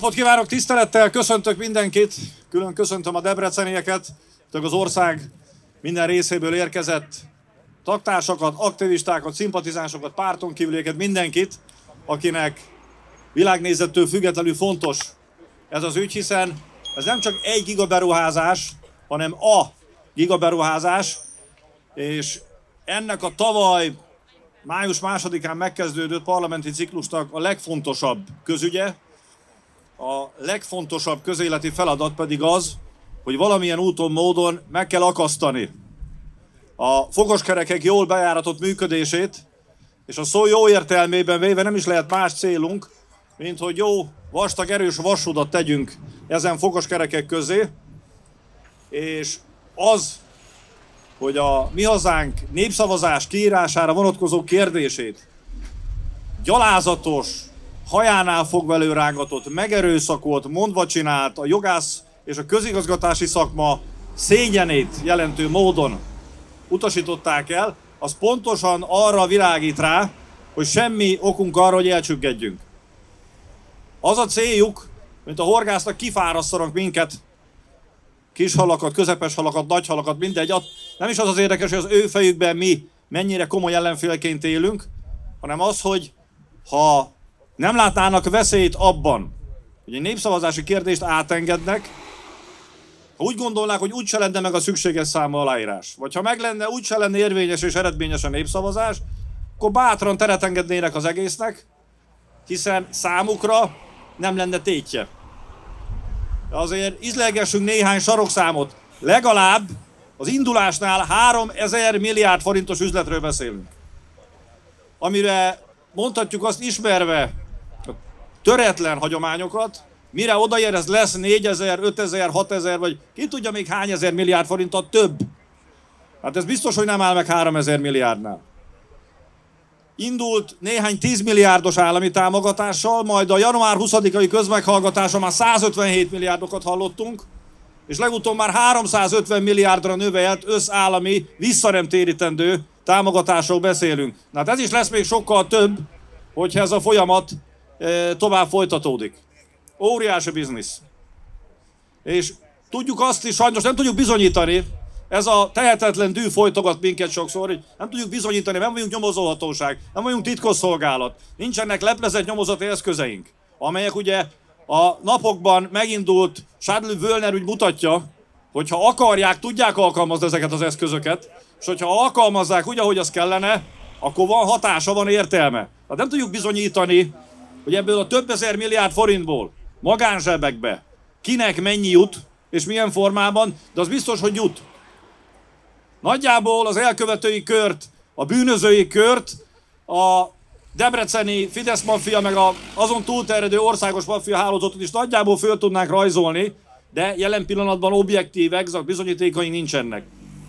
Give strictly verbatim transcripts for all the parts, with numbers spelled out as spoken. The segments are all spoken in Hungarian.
napot kívánok, tisztelettel köszöntök mindenkit, külön köszöntöm a debrecenieket, az ország minden részéből érkezett taktársakat, aktivistákat, szimpatizánsokat, párton kívülieket, mindenkit, akinek világnézettől függetlenül fontos ez az ügy, hiszen ez nem csak egy gigaberuházás, hanem a gigaberuházás, és ennek a tavaly május másodikán megkezdődött parlamenti ciklusnak a legfontosabb közügye, a legfontosabb közéleti feladat pedig az, hogy valamilyen úton, módon meg kell akasztani a fogoskerekek jól bejáratott működését, és a szó jó értelmében véve nem is lehet más célunk, mint hogy jó, vastag, erős vasúdat tegyünk ezen fogoskerekek közé, és az, hogy a Mi Hazánk népszavazás kiírására vonatkozó kérdését gyalázatos, hajánál fogva rángatott, megerőszakolt, mondva csinált, a jogász és a közigazgatási szakma szégyenét jelentő módon utasították el, az pontosan arra világít rá, hogy semmi okunk arra, hogy elcsüggedjünk. Az a céljuk, mint a horgásznak, kifárasztanak minket, kis halakat, közepes halakat, nagy halakat, mindegy. Nem is az az érdekes, hogy az ő fejükben mi mennyire komoly ellenfélként élünk, hanem az, hogy ha nem látnának veszélyt abban, hogy egy népszavazási kérdést átengednek, ha úgy gondolnák, hogy úgyse lenne meg a szükséges számú aláírás, vagy ha meg lenne, úgyse lenne érvényes és eredményes a népszavazás, akkor bátran teret engednének az egésznek, hiszen számukra nem lenne tétje. De azért izlegessünk néhány sarokszámot. Legalább az indulásnál háromezer milliárd forintos üzletről beszélünk. Amire mondhatjuk azt, ismerve a töretlen hagyományokat, mire odaér, ez lesz négyezer, ötezer, hatezer, vagy ki tudja még hány ezer milliárd forintot több. Hát ez biztos, hogy nem áll meg háromezer milliárdnál. Indult néhány tíz milliárdos állami támogatással, majd a január huszadikai közmeghallgatáson már százötvenhét milliárdokat hallottunk, és legutóbb már háromszázötven milliárdra növelt összállami visszaremtérítendő támogatásról beszélünk. Na hát ez is lesz még sokkal több, hogyha ez a folyamat e, tovább folytatódik. Óriási biznisz. És tudjuk azt is, sajnos nem tudjuk bizonyítani, ez a tehetetlen dű folytogat minket sokszor, hogy nem tudjuk bizonyítani, nem vagyunk nyomozóhatóság, nem vagyunk titkosszolgálat, nincsenek leplezett nyomozati eszközeink, amelyek ugye a napokban megindult Schadl-Völner ügy mutatja, hogyha akarják, tudják alkalmazni ezeket az eszközöket, és hogyha alkalmazzák úgy, ahogy az kellene, akkor van hatása, van értelme. Hát nem tudjuk bizonyítani, hogy ebből a több ezer milliárd forintból magánzsebekbe kinek mennyi jut, és milyen formában, de az biztos, hogy jut. Nagyjából az elkövetői kört, a bűnözői kört a debreceni Fidesz maffia, meg a azon túlterjedő országos maffia hálózatot is nagyjából föl tudnánk rajzolni, de jelen pillanatban objektív, exakt bizonyítékaink nincsenek.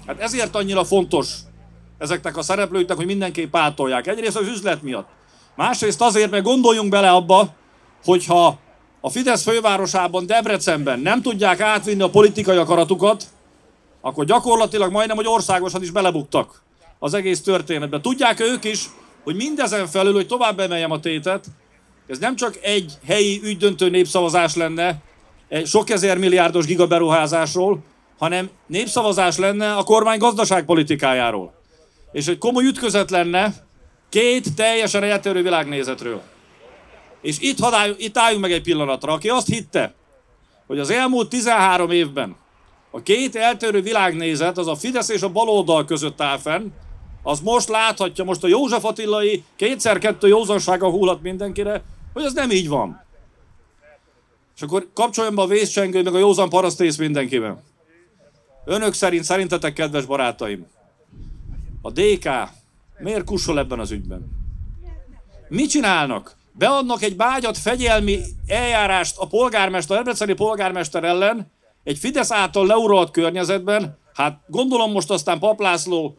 Hát ezért annyira fontos ezeknek a szereplőknek, hogy mindenképp pártolják. Egyrészt az üzlet miatt. Másrészt azért, mert gondoljunk bele abba, hogyha a Fidesz fővárosában, Debrecenben nem tudják átvinni a politikai akaratukat, akkor gyakorlatilag majdnem, hogy országosan is belebuktak az egész történetbe. Tudják ők is, hogy mindezen felül, hogy tovább emeljem a tétet, ez nem csak egy helyi ügydöntő népszavazás lenne egy sok ezer milliárdos gigaberuházásról, hanem népszavazás lenne a kormány gazdaságpolitikájáról. És egy komoly ütközet lenne két teljesen eltérő világnézetről. És itt, hadály, itt álljunk meg egy pillanatra. Aki azt hitte, hogy az elmúlt tizenhárom évben a két eltérő világnézet, az a Fidesz és a baloldal között áll fenn, az most láthatja, most a József Attilai kétszer-kettő józansága húlhat mindenkire, hogy ez nem így van. És akkor kapcsoljon be a vészcsengő, meg a józan parasztész mindenkiben. Önök szerint, szerintetek, kedves barátaim, a dé ká miért kussol ebben az ügyben? Mit csinálnak? Beadnak egy bágyat fegyelmi eljárást a polgármester, a debreceni polgármester ellen, egy Fidesz által leuralt környezetben. Hát gondolom most aztán Pap László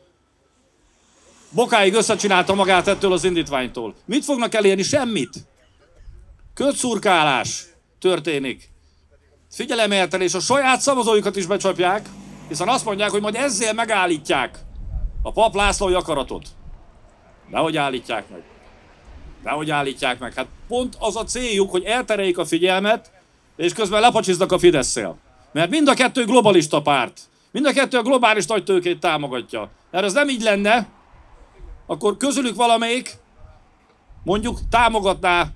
bokáig összecsinálta magát ettől az indítványtól. Mit fognak elérni? Semmit. Kötszurkálás történik. Figyelemeltelés, a saját szavazóikat is becsapják, hiszen azt mondják, hogy majd ezzel megállítják a Pap Lászlói akaratot. Dehogy állítják meg. Dehogy állítják meg. Hát pont az a céljuk, hogy eltereljék a figyelmet, és közben lepacsiznak a Fidesz-szel. Mert mind a kettő globalista párt. Mind a kettő a globális nagytőkét támogatja. Mert ez nem így lenne, akkor közülük valamelyik mondjuk támogatná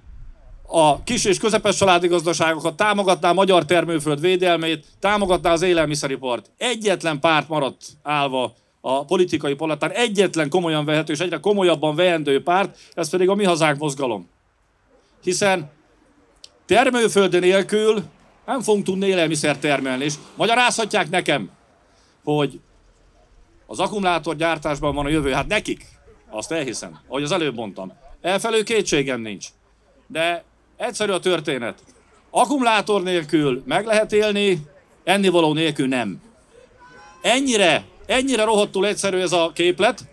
a kis és közepes családi gazdaságokat, támogatná a magyar termőföld védelmét, támogatná az élelmiszeripart. Egyetlen párt maradt állva a politikai palotán, egyetlen komolyan vehető és egyre komolyabban veendő párt, ez pedig a Mi Hazánk Mozgalom. Hiszen termőföld nélkül nem fogunk tudni élelmiszert termelni, és magyarázhatják nekem, hogy az akkumulátorgyártásban van a jövő. Hát nekik, azt elhiszem, ahogy az előbb mondtam. Elfelől kétségem nincs. De egyszerű a történet. Akkumulátor nélkül meg lehet élni, ennivaló nélkül nem. Ennyire, ennyire rohadtul egyszerű ez a képlet.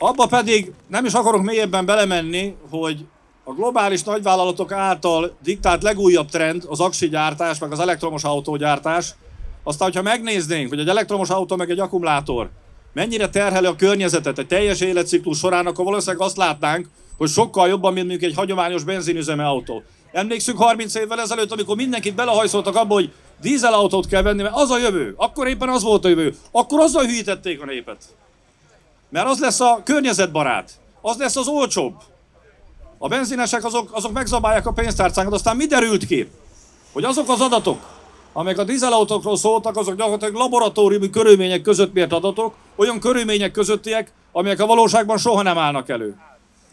Abba pedig nem is akarok mélyebben belemenni, hogy a globális nagyvállalatok által diktált legújabb trend az aksi gyártás, meg az elektromos autógyártás. Aztán, hogyha megnéznénk, hogy egy elektromos autó meg egy akkumulátor mennyire terheli a környezetet egy teljes életciklus során, akkor valószínűleg azt látnánk, hogy sokkal jobban, mint mondjuk egy hagyományos benzinüzemű autó. Emlékszünk harminc évvel ezelőtt, amikor mindenkit belehajszoltak abba, hogy dízelautót kell venni, mert az a jövő, akkor éppen az volt a jövő, akkor azzal hűítették a népet. Mert az lesz a környezetbarát, az lesz az olcsóbb. A benzinesek azok, azok megzabálják a pénztárcánkat, aztán mi derült ki? Hogy azok az adatok, amelyek a dízelautókról szóltak, azok gyakorlatilag laboratóriumi körülmények között mért adatok, olyan körülmények közöttiek, amelyek a valóságban soha nem állnak elő.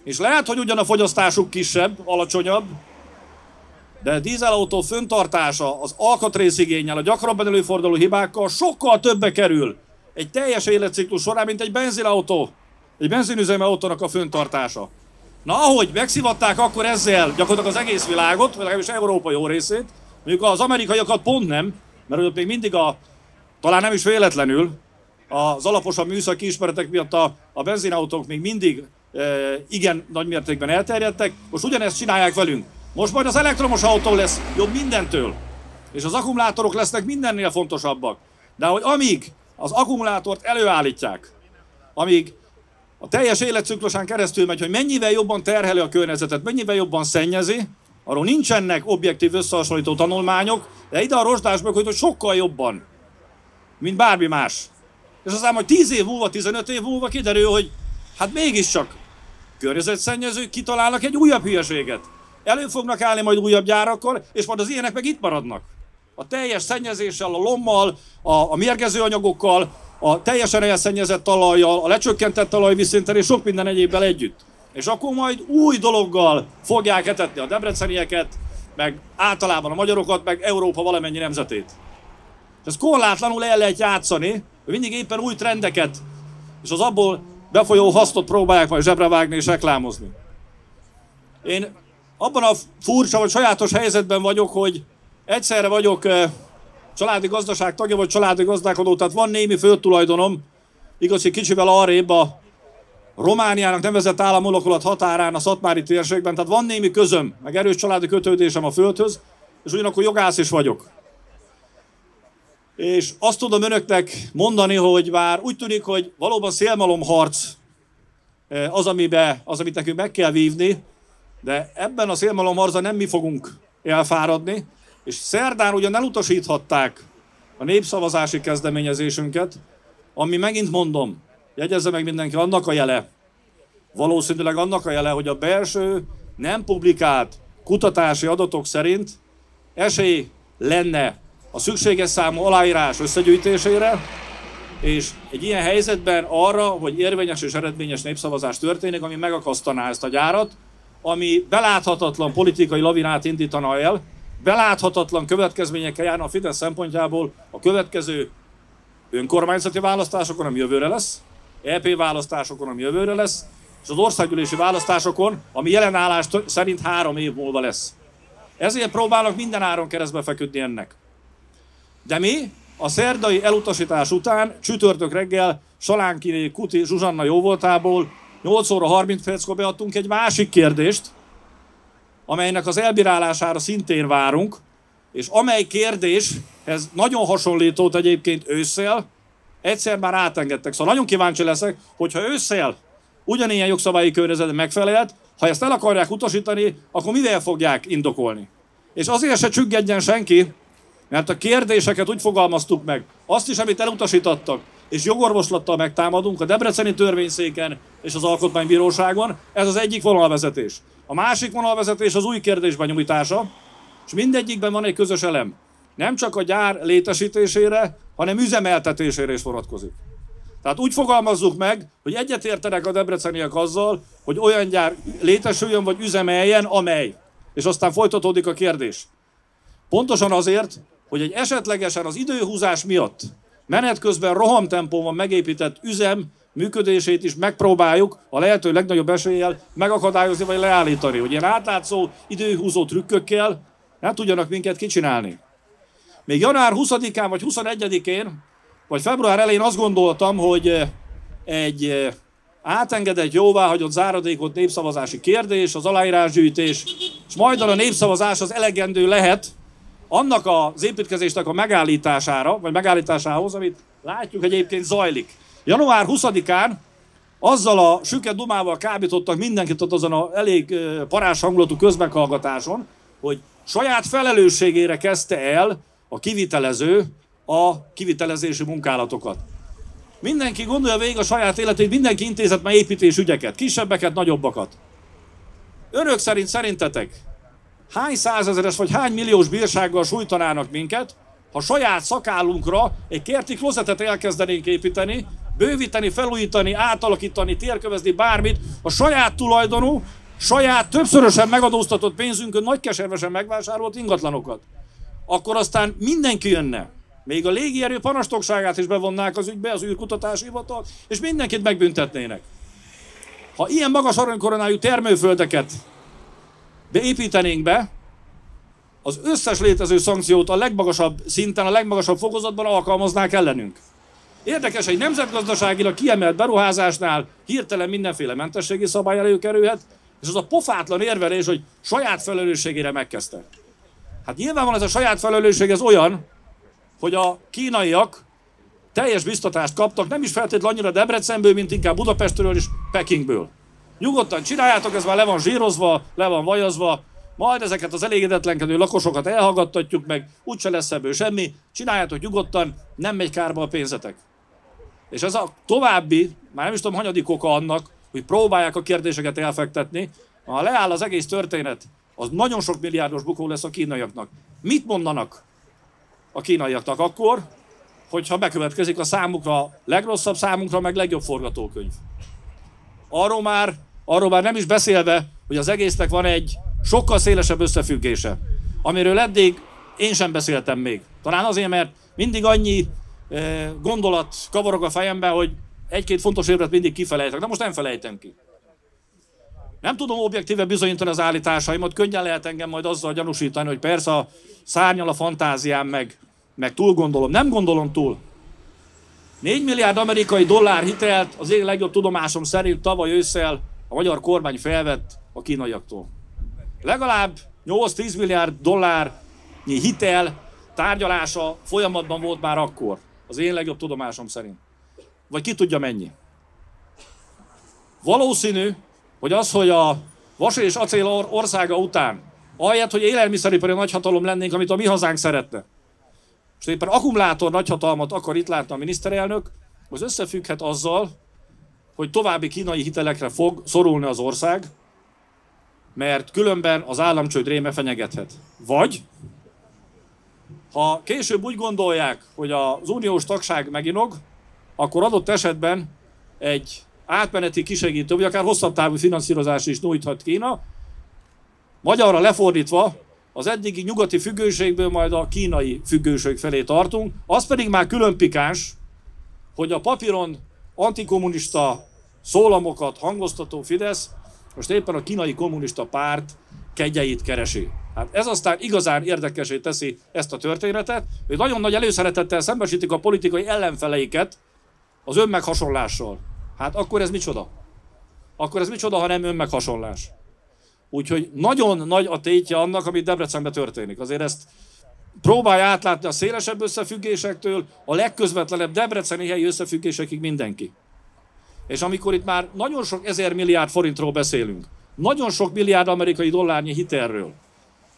És lehet, hogy ugyan a fogyasztásuk kisebb, alacsonyabb, de a dízelautó föntartása az alkatrészigénnyel, a gyakrabban előforduló hibákkal sokkal többe kerül egy teljes életciklus során, mint egy benzinautó, egy benzinüzemű autónak a föntartása. Na, ahogy megszivatták akkor ezzel gyakorlatilag az egész világot, vagy legalábbis Európa jó részét, mondjuk az amerikaiakat pont nem, mert ott még mindig a, talán nem is véletlenül, az alaposan műszaki ismeretek miatt a, a benzinautók még mindig e, igen nagy mértékben elterjedtek, most ugyanezt csinálják velünk. Most majd az elektromos autó lesz jobb mindentől, és az akkumulátorok lesznek mindennél fontosabbak. De hogy amíg az akkumulátort előállítják, amíg a teljes életciklusán keresztül megy, hogy mennyivel jobban terheli a környezetet, mennyivel jobban szennyezi, arról nincsenek objektív összehasonlító tanulmányok, de ide a rozsdás mögött, hogy sokkal jobban, mint bármi más. És aztán majd tíz év múlva, tizenöt év múlva kiderül, hogy hát mégiscsak környezetszennyezők kitalálnak egy újabb hülyeséget. Elő fognak állni majd újabb gyárakkal, és majd az ilyenek meg itt maradnak. A teljes szennyezéssel, a lommal, a, a mérgező anyagokkal, a teljesen elszennyezett talajjal, a lecsökkentett talajvízszinten és sok minden egyébbel együtt. És akkor majd új dologgal fogják etetni a debrecenieket, meg általában a magyarokat, meg Európa valamennyi nemzetét. Ez korlátlanul el lehet játszani, hogy mindig éppen új trendeket, és az abból befolyó hasznot próbálják majd zsebre vágni és reklámozni. Én abban a furcsa vagy sajátos helyzetben vagyok, hogy egyszerre vagyok családi gazdaság tagja, vagy családi gazdálkodó, tehát van némi földtulajdonom, igaz, hogy kicsivel arrébb a Romániának nevezett államonokulat határán, a Szatmári térségben, tehát van némi közöm, meg erős családi kötődésem a földhöz, és ugyanakkor jogász is vagyok. És azt tudom önöknek mondani, hogy bár úgy tűnik, hogy valóban szélmalomharc az, amibe, az, amit nekünk meg kell vívni, de ebben a szélmalomharcban nem mi fogunk elfáradni, és szerdán ugyan elutasíthatták a népszavazási kezdeményezésünket, ami megint mondom, jegyezze meg mindenki, annak a jele, valószínűleg annak a jele, hogy a belső, nem publikált kutatási adatok szerint esély lenne a szükséges számú aláírás összegyűjtésére, és egy ilyen helyzetben arra, hogy érvényes és eredményes népszavazás történik, ami megakasztaná ezt a gyárat, ami beláthatatlan politikai lavinát indítana el, beláthatatlan következményekkel járna a Fidesz szempontjából a következő önkormányzati választásokon, ami jövőre lesz, é pé választásokon, ami jövőre lesz, és az országgyűlési választásokon, ami jelenállás szerint három év múlva lesz. Ezért próbálnak minden áron keresztbe feküdni ennek. De mi a szerdai elutasítás után csütörtök reggel Salánkiné Kuti Zsuzsanna jóvoltából nyolc óra harminc perckor beadtunk egy másik kérdést, amelynek az elbírálására szintén várunk, és amely kérdéshez nagyon hasonlítót egyébként ősszel egyszer már átengedtek. Szóval nagyon kíváncsi leszek, hogyha ősszel ugyanilyen jogszabályi környezet megfelelt, ha ezt el akarják utasítani, akkor mivel fogják indokolni? És azért se csüggedjen senki, mert a kérdéseket úgy fogalmaztuk meg, azt is, amit elutasítottak, és jogorvoslattal megtámadunk a debreceni törvényszéken és az alkotmánybíróságon, ez az egyik vonalvezetés. A másik vonalvezetés az új kérdés benyújtása, és mindegyikben van egy közös elem. Nem csak a gyár létesítésére, hanem üzemeltetésére is vonatkozik. Tehát úgy fogalmazzuk meg, hogy egyetértenek a debreceniek azzal, hogy olyan gyár létesüljön vagy üzemeljen, amely. És aztán folytatódik a kérdés. Pontosan azért, hogy egy esetlegesen az időhúzás miatt menet közben rohamtempóban megépített üzem működését is megpróbáljuk a lehető legnagyobb eséllyel megakadályozni vagy leállítani. Hogy ilyen átlátszó időhúzó trükkökkel nem tudjanak minket kicsinálni. Még január huszadikán vagy huszonegyedikén, vagy február elején azt gondoltam, hogy egy átengedett, jóváhagyott záradékot népszavazási kérdés, az aláírásgyűjtés, és majd a népszavazás az elegendő lehet annak az építkezésnek a megállítására, vagy megállításához, amit látjuk egyébként zajlik. január huszadikán azzal a süket dumával kábítottak mindenkit ott azon a elég parás hangulatú közmeghallgatáson, hogy saját felelősségére kezdte el a kivitelező a kivitelezési munkálatokat. Mindenki gondolja végig a saját életét, mindenki intézett már építés ügyeket, kisebbeket, nagyobbakat. Önök szerint szerintetek hány százezeres vagy hány milliós bírsággal sújtanának minket, ha saját szakállunkra egy kerti klozetet elkezdenénk építeni, bővíteni, felújítani, átalakítani, térkövezni, bármit, a saját tulajdonú, saját többszörösen megadóztatott pénzünkön nagykeservesen megvásárolt ingatlanokat? Akkor aztán mindenki jönne. Még a légierő panasztokságát is bevonnák az ügybe, az űrkutatási hivatal, és mindenkit megbüntetnének. Ha ilyen magas aranykoronájú termőföldeket beépítenénk be, az összes létező szankciót a legmagasabb szinten, a legmagasabb fokozatban alkalmaznák ellenünk. Érdekes, egy nemzetgazdaságilag kiemelt beruházásnál hirtelen mindenféle mentességi szabály előkerülhet, és az a pofátlan érvelés, hogy saját felelősségére megkezdtek. Hát nyilvánvalóan ez a saját felelősség ez olyan, hogy a kínaiak teljes biztatást kaptak, nem is feltétlenül annyira Debrecenből, mint inkább Budapestről és Pekingből. Nyugodtan csináljátok, ez már le van zsírozva, le van vajazva, majd ezeket az elégedetlenkedő lakosokat elhallgattatjuk meg, úgyse lesz ebből semmi, csináljátok nyugodtan, nem megy kárba a pénzetek. És ez a további, már nem is tudom, hanyadik oka annak, hogy próbálják a kérdéseket elfektetni, ha leáll az egész történet, az nagyon sok milliárdos bukó lesz a kínaiaknak. Mit mondanak a kínaiaknak akkor, hogyha bekövetkezik a számukra legrosszabb, számunkra meg legjobb forgatókönyv? Arról már, arról már nem is beszélve, hogy az egésznek van egy sokkal szélesebb összefüggése, amiről eddig én sem beszéltem még. Talán azért, mert mindig annyi eh, gondolat kavarog a fejembe, hogy egy-két fontos érvet mindig kifelejtek, de most nem felejtem ki. Nem tudom objektíve bizonyítani az állításaimat, könnyen lehet engem majd azzal gyanúsítani, hogy persze a szárnyal a fantáziám, meg, meg túl gondolom. Nem gondolom túl. négy milliárd amerikai dollár hitelt az én legjobb tudomásom szerint tavaly ősszel a magyar kormány felvett a kínaiaktól. Legalább nyolc-tíz milliárd dollárnyi hitel tárgyalása folyamatban volt már akkor, az én legjobb tudomásom szerint. Vagy ki tudja mennyi. Valószínű, hogy az, hogy a vas és acél országa után, ahelyett, hogy élelmiszeripari nagyhatalom lennénk, amit a Mi Hazánk szeretne. És éppen akkumulátor nagyhatalmat akar itt látni a miniszterelnök, az összefügghet azzal, hogy további kínai hitelekre fog szorulni az ország, mert különben az államcsőd réme fenyegethet. Vagy, ha később úgy gondolják, hogy az uniós tagság meginog, akkor adott esetben egy átmeneti kisegítő, vagy akár hosszabb távú finanszírozás is nyújthat Kína. Magyarra lefordítva, az eddigi nyugati függőségből majd a kínai függőség felé tartunk. Az pedig már külön pikáns, hogy a papíron antikommunista szólamokat hangoztató Fidesz most éppen a kínai kommunista párt kegyeit keresi. Hát ez aztán igazán érdekesé teszi ezt a történetet, hogy nagyon nagy előszeretettel szembesítik a politikai ellenfeleiket az önmeghasonlással. Hát akkor ez micsoda? Akkor ez micsoda, ha nem önmeghasonlás? Úgyhogy nagyon nagy a tétje annak, ami Debrecenben történik. Azért ezt próbálja átlátni a szélesebb összefüggésektől, a legközvetlenebb debreceni helyi összefüggésekig mindenki. És amikor itt már nagyon sok ezer milliárd forintról beszélünk, nagyon sok milliárd amerikai dollárnyi hitelről,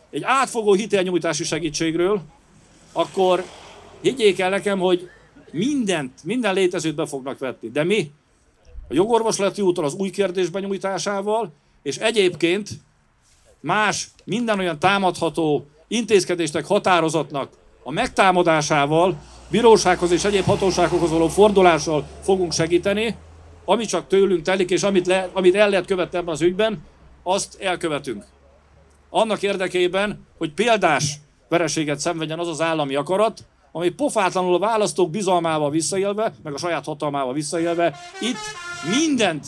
egy átfogó hitelnyújtási segítségről, akkor higgyék el nekem, hogy mindent, minden létezőt be fognak vetni. De mi? A jogorvoslati úton az új kérdés benyújtásával, és egyébként más, minden olyan támadható intézkedésnek, határozatnak a megtámadásával, bírósághoz és egyéb hatóságokhoz való fordulással fogunk segíteni, ami csak tőlünk telik, és amit, le, amit el lehet követni ebben az ügyben, azt elkövetünk. Annak érdekében, hogy példás vereséget szenvedjen az az állami akarat, ami pofátlanul a választók bizalmával visszaélve, meg a saját hatalmával visszaélve, itt mindent,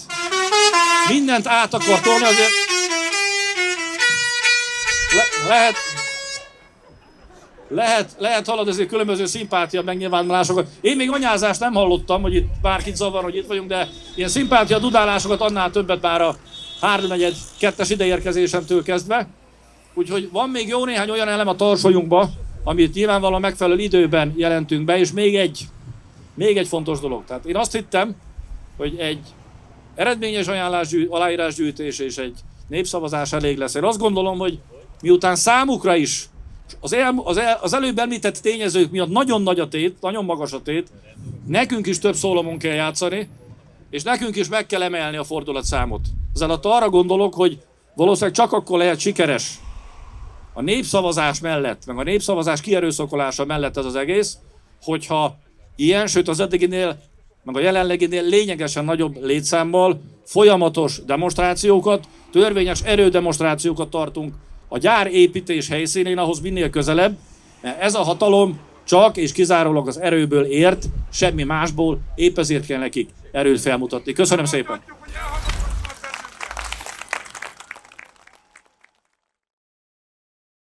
mindent át akar tolni, azért le, lehet, lehet, lehet hallani azért különböző szimpátia megnyilvánulásokat. Én még anyázást nem hallottam, hogy itt bárkit zavar, hogy itt vagyunk, de ilyen szimpátia dudálásokat annál többet már a háromnegyed kettes ideérkezésemtől kezdve. Úgyhogy van még jó néhány olyan elem a tarsolyunkba, amit nyilvánvalóan megfelelő időben jelentünk be, és még egy, még egy fontos dolog. Tehát én azt hittem, hogy egy eredményes ajánlásgyű, aláírásgyűjtés és egy népszavazás elég lesz. Én azt gondolom, hogy miután számukra is az, el, az, el, az előbb említett tényezők miatt nagyon nagy a tét, nagyon magas a tét, nekünk is több szólomon kell játszani, és nekünk is meg kell emelni a fordulatszámot. Ezzel arra gondolok, hogy valószínűleg csak akkor lehet sikeres a népszavazás mellett, meg a népszavazás kierőszakolása mellett ez az egész, hogyha ilyen, sőt az eddiginél, meg a jelenleginél lényegesen nagyobb létszámmal folyamatos demonstrációkat, törvényes erődemonstrációkat tartunk a gyárépítés helyszínén, ahhoz minél közelebb, mert ez a hatalom csak és kizárólag az erőből ért, semmi másból, épp ezért kell nekik erőt felmutatni. Köszönöm szépen!